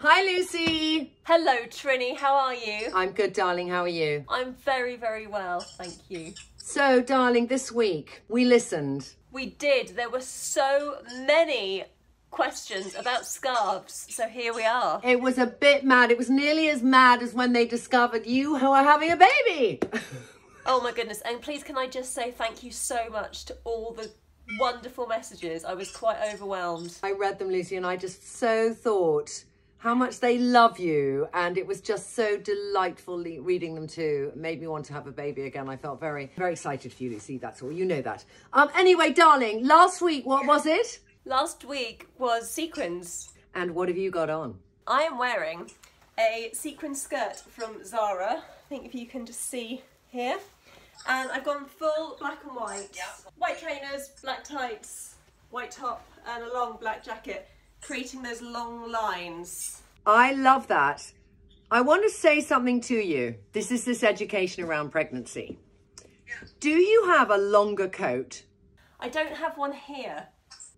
Hi Lucy! Hello Trinny, how are you? I'm good darling, how are you? I'm very, very well, thank you. So darling, this week we listened. We did, there were so many questions about scarves, so here we are. It was a bit mad, it was nearly as mad as when they discovered you were having a baby! Oh my goodness, and please can I just say thank you so much to all the wonderful messages, I was quite overwhelmed. I read them Lucy and I just so thought how much they love you, and it was just so delightful reading them too. Made me want to have a baby again. I felt very, very excited for you, Lucy, that's all. You know that. Anyway, darling, last week, what was it? Last week was sequins. And what have you got on? I am wearing a sequin skirt from Zara. I think if you can just see here. And I've gone full black and white. Yep. White trainers, black tights, white top, and a long black jacket. Creating those long lines. I love that. I want to say something to you. This is this education around pregnancy. Yeah. Do you have a longer coat? I don't have one here.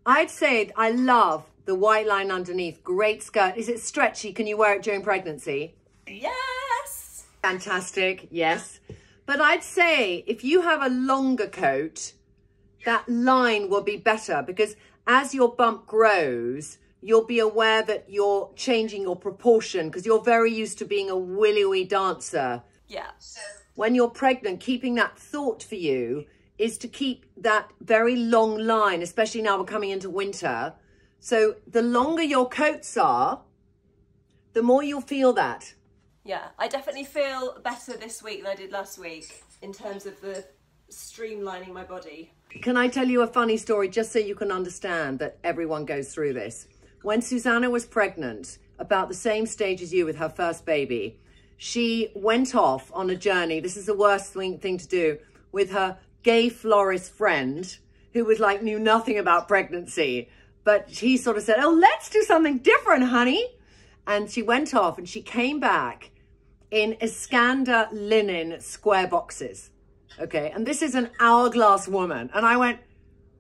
I'd say I love the white line underneath. Great skirt. Is it stretchy? Can you wear it during pregnancy? Yes. Fantastic. Yes. But I'd say if you have a longer coat, that line will be better because as your bump grows, you'll be aware that you're changing your proportion because you're very used to being a willy-willy dancer. Yeah. When you're pregnant, keeping that thought for you is to keep that very long line, especially now we're coming into winter. So the longer your coats are, the more you'll feel that. Yeah, I definitely feel better this week than I did last week in terms of the streamlining my body. Can I tell you a funny story just so you can understand that everyone goes through this? When Susanna was pregnant, about the same stage as you with her first baby, she went off on a journey. This is the worst thing to do with her gay florist friend who was like, knew nothing about pregnancy. But he sort of said, oh, let's do something different, honey. And she went off and she came back in Iskander linen square boxes. Okay, and this is an hourglass woman. And I went,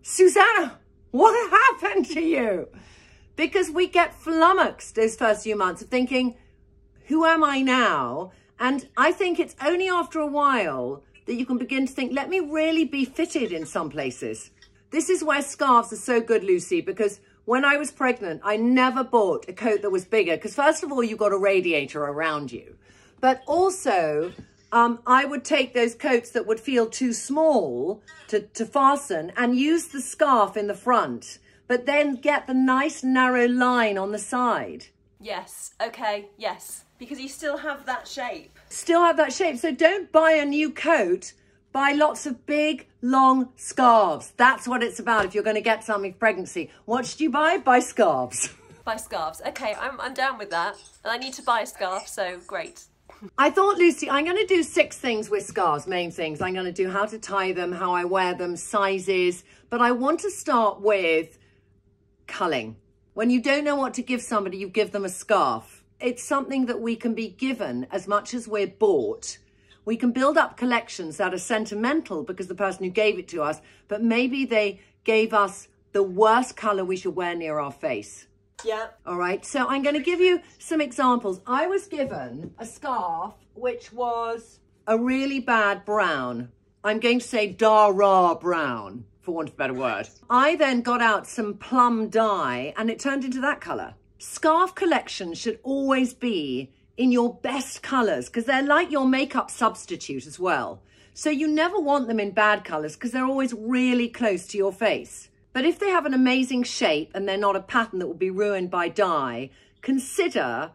Susanna, what happened to you? Because we get flummoxed those first few months of thinking, who am I now? And I think it's only after a while that you can begin to think, let me really be fitted in some places. This is where scarves are so good, Lucy, because when I was pregnant, I never bought a coat that was bigger. Because first of all, you've got a radiator around you. But also, I would take those coats that would feel too small to fasten and use the scarf in the front, but then get the nice narrow line on the side. Yes, okay, yes, because you still have that shape. Still have that shape, so don't buy a new coat, buy lots of big, long scarves. That's what it's about if you're going to get something for pregnancy. What should you buy? Buy scarves. Buy scarves, okay, I'm down with that. And I need to buy a scarf, so great. I thought, Lucy, I'm going to do 6 things with scarves, main things. I'm going to do how to tie them, how I wear them, sizes. But I want to start with culling. When you don't know what to give somebody, you give them a scarf. It's something that we can be given as much as we're bought. We can build up collections that are sentimental because the person who gave it to us, but maybe they gave us the worst colour we should wear near our face. Yeah. All right. So I'm going to give you some examples. I was given a scarf, which was a really bad brown. I'm going to say Dara brown, for want of a better word. I then got out some plum dye and it turned into that colour. Scarf collections should always be in your best colours because they're like your makeup substitute as well. So you never want them in bad colours because they're always really close to your face. But if they have an amazing shape and they're not a pattern that will be ruined by dye, consider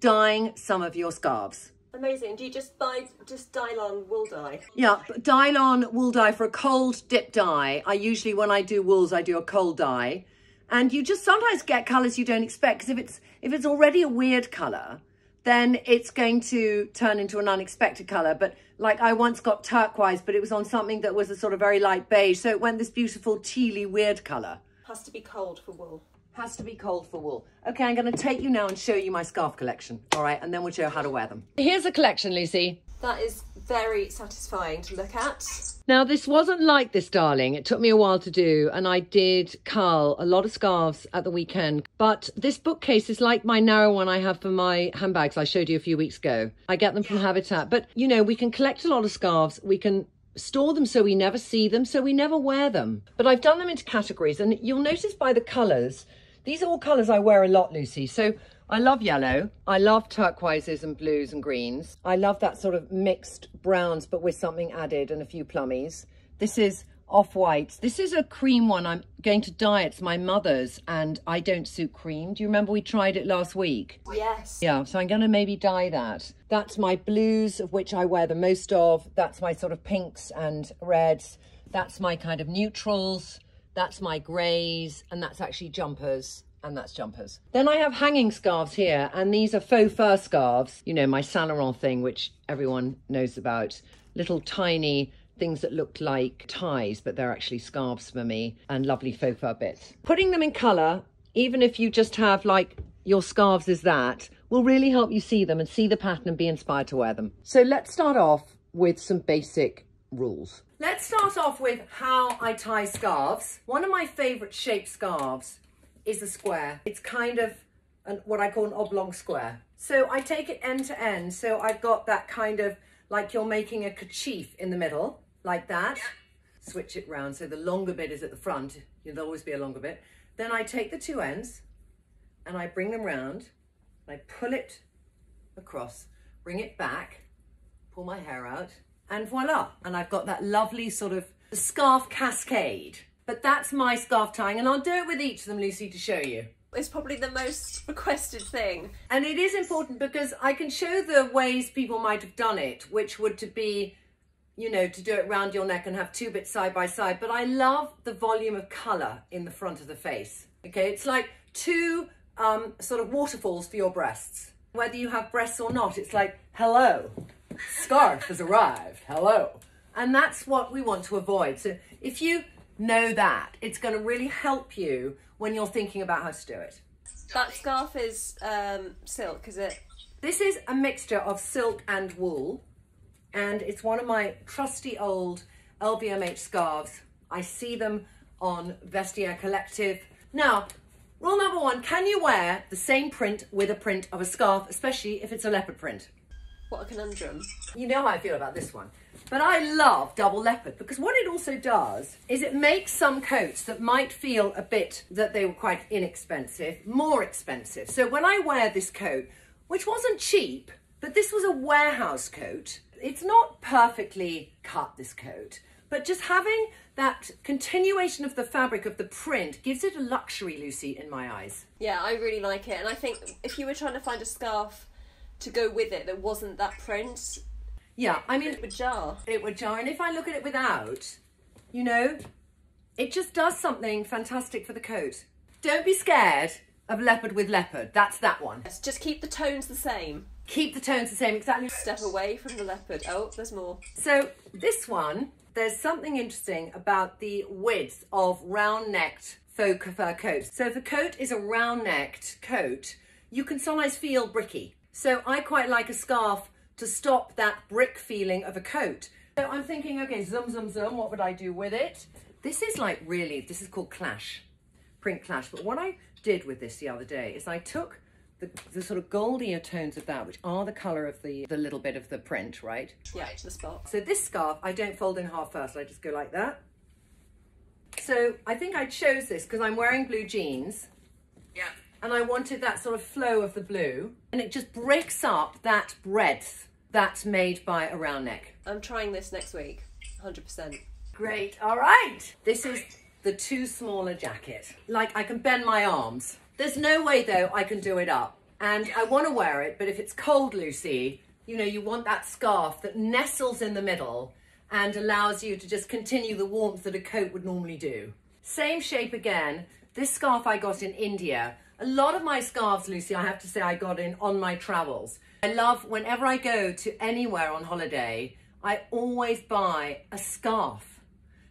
dyeing some of your scarves. Amazing. Do you just buy just Dylon wool dye? Yeah, Dylon wool dye for a cold dip dye. I usually, when I do wools, I do a cold dye. And you just sometimes get colours you don't expect because if it's already a weird colour, then it's going to turn into an unexpected colour. But like I once got turquoise, but it was on something that was a sort of very light beige. So it went this beautiful tealy weird colour. Has to be cold for wool. Has to be cold for wool. Okay, I'm going to take you now and show you my scarf collection. All right, and then we'll show you how to wear them. Here's a collection, Lucy. That is very satisfying to look at. Now, this wasn't like this, darling. It took me a while to do, and I did cull a lot of scarves at the weekend. But this bookcase is like my narrow one I have for my handbags I showed you a few weeks ago. I get them from Habitat. But, you know, we can collect a lot of scarves. We can store them so we never see them, so we never wear them. But I've done them into categories, and you'll notice by the colours, these are all colours I wear a lot, Lucy. So I love yellow, I love turquoises and blues and greens. I love that sort of mixed browns, but with something added and a few plummies. This is off-white. This is a cream one I'm going to dye. It's my mother's, and I don't suit cream. Do you remember we tried it last week? Yes. Yeah, so I'm gonna maybe dye that. That's my blues, of which I wear the most of. That's my sort of pinks and reds. That's my kind of neutrals. That's my greys, and that's actually jumpers. And that's jumpers. Then I have hanging scarves here, and these are faux fur scarves. You know, my Saint Laurent thing, which everyone knows about. Little tiny things that look like ties, but they're actually scarves for me, and lovely faux fur bits. Putting them in colour, even if you just have like your scarves is that, will really help you see them and see the pattern and be inspired to wear them. So let's start off with some basic rules. Let's start off with how I tie scarves. One of my favourite shape scarves is a square. It's kind of what I call an oblong square. So I take it end to end. So I've got that kind of like you're making a kerchief in the middle, like that. Yeah. Switch it round so the longer bit is at the front. There'll always be a longer bit. Then I take the two ends and I bring them round. And I pull it across, bring it back, pull my hair out, and voila. And I've got that lovely sort of scarf cascade. But that's my scarf tying, and I'll do it with each of them, Lucy, to show you. It's probably the most requested thing. And it is important because I can show the ways people might have done it, which would to be, you know, to do it round your neck and have two bits side by side. But I love the volume of colour in the front of the face. Okay, it's like two sort of waterfalls for your breasts. Whether you have breasts or not, it's like, hello, scarf has arrived, hello. And that's what we want to avoid. So if you know that, it's going to really help you when you're thinking about how to do it. That scarf is silk, is it? This is a mixture of silk and wool, and it's one of my trusty old LVMH scarves. I see them on Vestiaire Collective. Now, rule number one, can you wear the same print with a print of a scarf, especially if it's a leopard print? What a conundrum. You know how I feel about this one. But I love double leopard, because what it also does is it makes some coats that might feel a bit that they were quite inexpensive, more expensive. So when I wear this coat, which wasn't cheap, but this was a Warehouse coat, it's not perfectly cut, this coat, but just having that continuation of the fabric of the print gives it a luxury, Lucy, in my eyes. Yeah, I really like it. And I think if you were trying to find a scarf to go with it that wasn't that print, yeah, I mean, it would jar. It would jar, and if I look at it without, you know, it just does something fantastic for the coat. Don't be scared of leopard with leopard. That's that one. Yes, just keep the tones the same. Keep the tones the same, exactly. Step away from the leopard. Oh, there's more. So this one, there's something interesting about the width of round-necked faux fur coats. So if a coat is a round-necked coat, you can sometimes feel bricky. So I quite like a scarf to stop that brick feeling of a coat. So I'm thinking, okay, zoom, zoom, zoom, what would I do with it? This is like really, this is called clash, print clash. But what I did with this the other day is I took the sort of goldier tones of that, which are the colour of the little bit of the print, right? Yeah, to the spot. So this scarf, I don't fold in half first, I just go like that. So I think I chose this because I'm wearing blue jeans. Yeah. And I wanted that sort of flow of the blue. And it just breaks up that breadth that's made by a round neck. I'm trying this next week, 100%. Great, all right. This is the too smaller jacket. Like, I can bend my arms. There's no way though I can do it up. And I wanna wear it, but if it's cold, Lucy, you know, you want that scarf that nestles in the middle and allows you to just continue the warmth that a coat would normally do. Same shape again. This scarf I got in India. A lot of my scarves, Lucy, I have to say I got in on my travels. I love, whenever I go to anywhere on holiday, I always buy a scarf.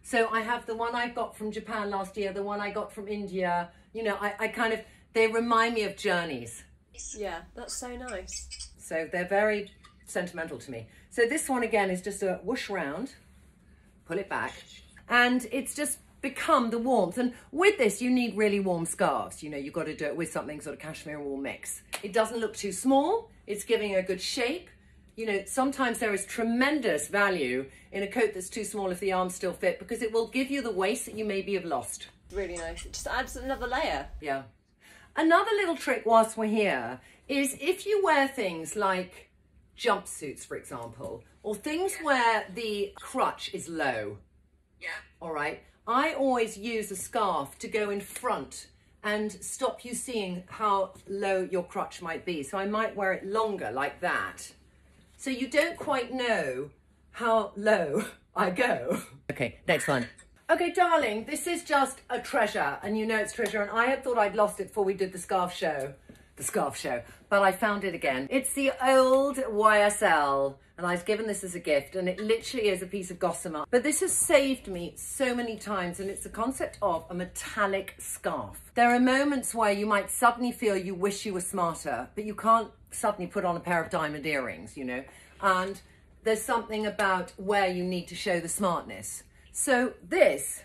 So I have the one I got from Japan last year, the one I got from India. You know, I kind of, they remind me of journeys. Yeah, that's so nice. So they're very sentimental to me. So this one again is just a whoosh round, pull it back, and it's just become the warmth. And with this, you need really warm scarves. You know, you've got to do it with something sort of cashmere and wool mix. It doesn't look too small. It's giving a good shape. You know, sometimes there is tremendous value in a coat that's too small if the arms still fit, because it will give you the waist that you maybe have lost. Really nice. It just adds another layer. Yeah. Another little trick whilst we're here is if you wear things like jumpsuits, for example, or things where the crotch is low. Yeah. All right. I always use a scarf to go in front and stop you seeing how low your crotch might be. So I might wear it longer like that. So you don't quite know how low I go. Okay, next one. Okay, darling, this is just a treasure, and you know it's treasure, and I had thought I'd lost it before we did the scarf show. The scarf show, but I found it again. It's the old YSL, and I was given this as a gift, and it literally is a piece of gossamer. But this has saved me so many times, and it's the concept of a metallic scarf. There are moments where you might suddenly feel you wish you were smarter, but you can't suddenly put on a pair of diamond earrings, you know, and there's something about where you need to show the smartness. So this,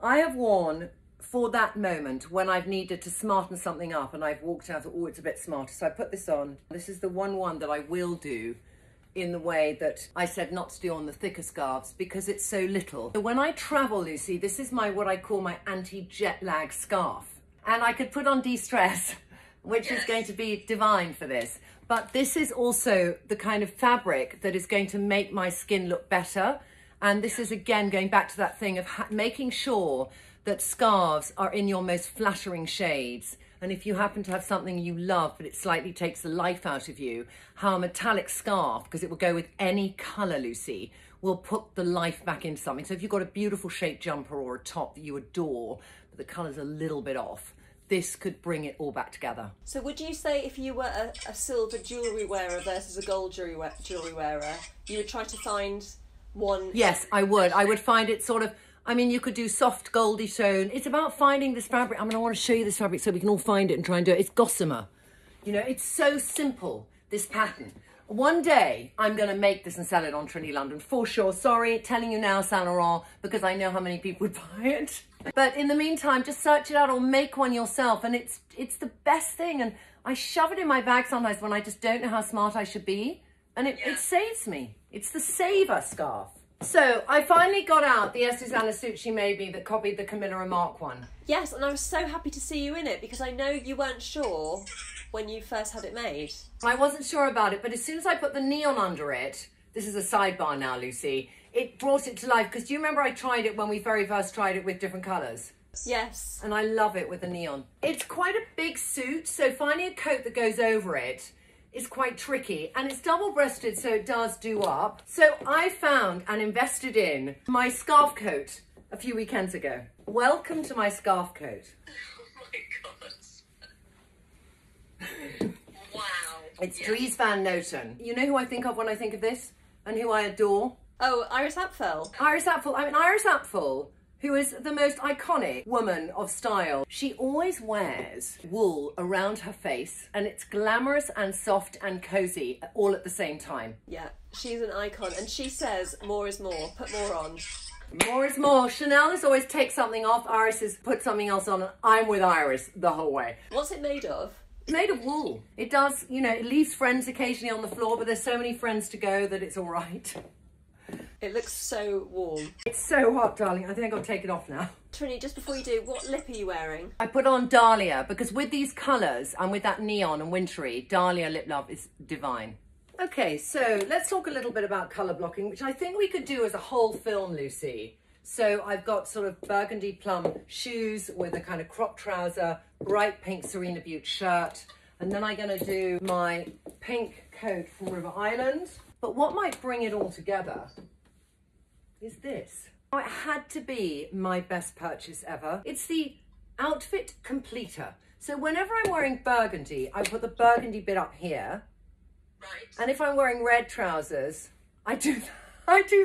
I have worn for that moment when I've needed to smarten something up, and I've walked out, oh, it's a bit smarter. So I put this on. This is the one that I will do in the way that I said not to do on the thicker scarves because it's so little. So when I travel, Lucy, this is my, what I call my anti-jet lag scarf. And I could put on de-stress, which is going to be divine for this. But this is also the kind of fabric that is going to make my skin look better. And this is, again, going back to that thing of making sure that scarves are in your most flattering shades. And if you happen to have something you love, but it slightly takes the life out of you, how a metallic scarf, because it will go with any color, Lucy, will put the life back into something. So if you've got a beautiful shaped jumper or a top that you adore, but the color's a little bit off, this could bring it all back together. So would you say if you were a silver jewelry wearer versus a gold jewelry wearer, you would try to find one? Yes, I would. I would find it sort of, I mean, you could do soft goldy tone. It's about finding this fabric. I mean, I want to show you this fabric so we can all find it and try and do it. It's gossamer. You know, it's so simple, this pattern. One day, I'm going to make this and sell it on Trinny London, for sure. Sorry, telling you now, Saint Laurent, because I know how many people would buy it. But in the meantime, just search it out or make one yourself. And it's the best thing. And I shove it in my bag sometimes when I just don't know how smart I should be. And it saves me. It's the saver scarf. So I finally got out the Susanna suit she made me that copied the Camilla Remarque one. Yes, and I was so happy to see you in it because I know you weren't sure when you first had it made. I wasn't sure about it, but as soon as I put the neon under it, this is a sidebar now, Lucy, it brought it to life. Because do you remember I tried it when we very first tried it with different colours? Yes. And I love it with the neon. It's quite a big suit, so finding a coat that goes over it is quite tricky, and it's double-breasted, so it does do up. So I found and invested in my scarf coat a few weekends ago. Welcome to my scarf coat. Oh my God. Wow. It's Dries Van Noten. You know who I think of when I think of this and who I adore? Oh, Iris Apfel. Iris Apfel. I mean, Iris Apfel, who is the most iconic woman of style. She always wears wool around her face, and it's glamorous and soft and cozy all at the same time. Yeah, she's an icon, and she says more is more, put more on. More is more. Chanel is always take something off, Iris is put something else on, and I'm with Iris the whole way. What's it made of? It's made of wool. It does, you know, it leaves friends occasionally on the floor, but there's so many friends to go that it's all right. It looks so warm. It's so hot, darling. I think I've got to take it off now. Trinny, just before you do, what lip are you wearing? I put on Dahlia because with these colours and with that neon and wintry, Dahlia Lip Love is divine. Okay, so let's talk a little bit about colour blocking, which I think we could do as a whole film, Lucy. So I've got sort of burgundy plum shoes with a kind of crop trouser, bright pink Serena Butte shirt, and then I'm going to do my pink coat from River Island. But what might bring it all together is this. Oh, it had to be my best purchase ever. It's the outfit completer. So whenever I'm wearing burgundy, I put the burgundy bit up here. Right. And if I'm wearing red trousers, I do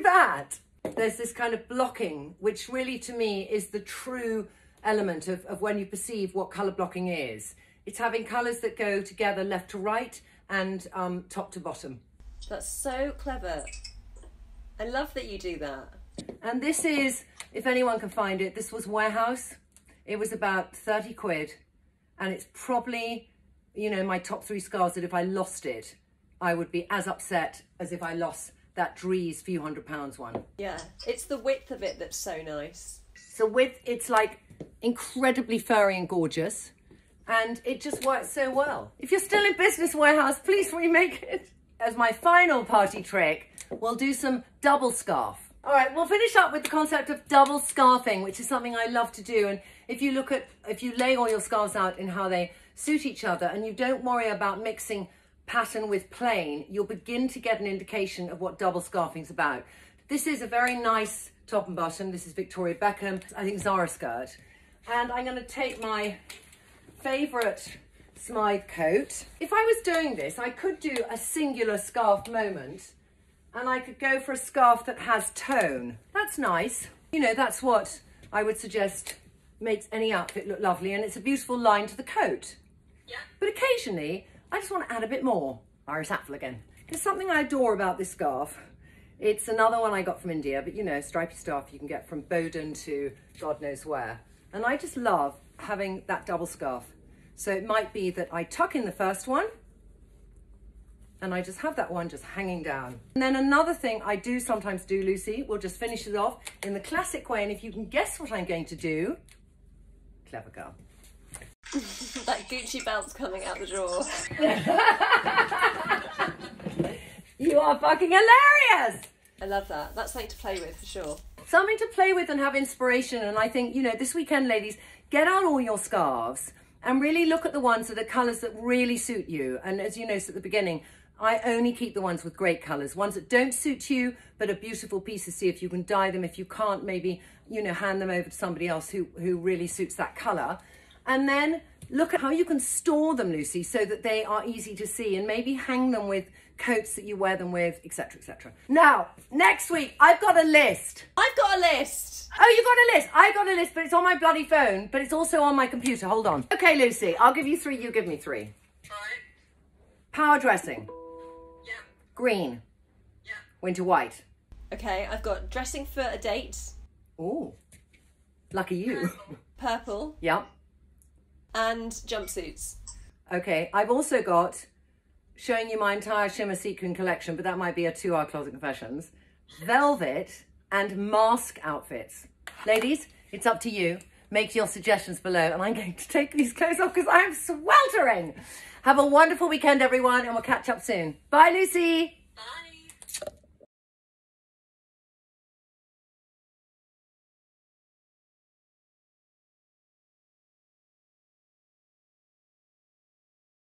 that. There's this kind of blocking, which really to me is the true element of when you perceive what colour blocking is. It's having colours that go together left to right and top to bottom. That's so clever. I love that you do that. And this is, if anyone can find it, this was Warehouse. It was about 30 quid. And it's probably, you know, my top three scarves that if I lost it, I would be as upset as if I lost that Drees few £100 one. Yeah, it's the width of it that's so nice. So width, it's like incredibly furry and gorgeous. And it just works so well. If you're still in business, Warehouse, please remake it. As my final party trick, we'll do some double scarf. All right, we'll finish up with the concept of double scarfing, which is something I love to do. And if you look at, if you lay all your scarves out in how they suit each other and you don't worry about mixing pattern with plain, you'll begin to get an indication of what double scarfing's about. This is a very nice top and bottom. This is Victoria Beckham, I think Zara skirt. And I'm gonna take my favorite Smythe coat. If I was doing this, I could do a singular scarf moment and I could go for a scarf that has tone. That's nice. You know, that's what I would suggest makes any outfit look lovely, and it's a beautiful line to the coat. Yeah. But occasionally, I just want to add a bit more. Iris Apfel again. There's something I adore about this scarf. It's another one I got from India, but you know, stripy scarf you can get from Bowdoin to God knows where. And I just love having that double scarf. So it might be that I tuck in the first one and I just have that one just hanging down. And then another thing I do sometimes do, Lucy, we'll just finish it off in the classic way. And if you can guess what I'm going to do, clever girl. That Gucci belt's coming out the drawer. You are fucking hilarious. I love that. That's something to play with for sure. Something to play with and have inspiration. And I think, you know, this weekend, ladies, get out all your scarves and really look at the ones that are colours that really suit you. And as you noticed at the beginning, I only keep the ones with great colours, ones that don't suit you, but are beautiful pieces. See if you can dye them. If you can't, maybe, you know, hand them over to somebody else who really suits that colour. And then look at how you can store them, Lucy, so that they are easy to see, and maybe hang them with coats that you wear them with, etc, etc. Now, next week, I've got a list. I've got a list. Oh, you've got a list. I've got a list, but it's on my bloody phone, but it's also on my computer. Hold on. Okay, Lucy, I'll give you three, you give me three. All right. Power dressing. Yeah. Green. Yeah. Winter white. Okay, I've got dressing for a date. Ooh, lucky you. Purple. Yeah. And jumpsuits. Okay, I've also got showing you my entire shimmer sequin collection, but that might be a 2-hour Closet Confessions, velvet and mask outfits. Ladies, it's up to you. Make your suggestions below, and I'm going to take these clothes off because I'm sweltering. Have a wonderful weekend, everyone, and we'll catch up soon. Bye, Lucy. Bye.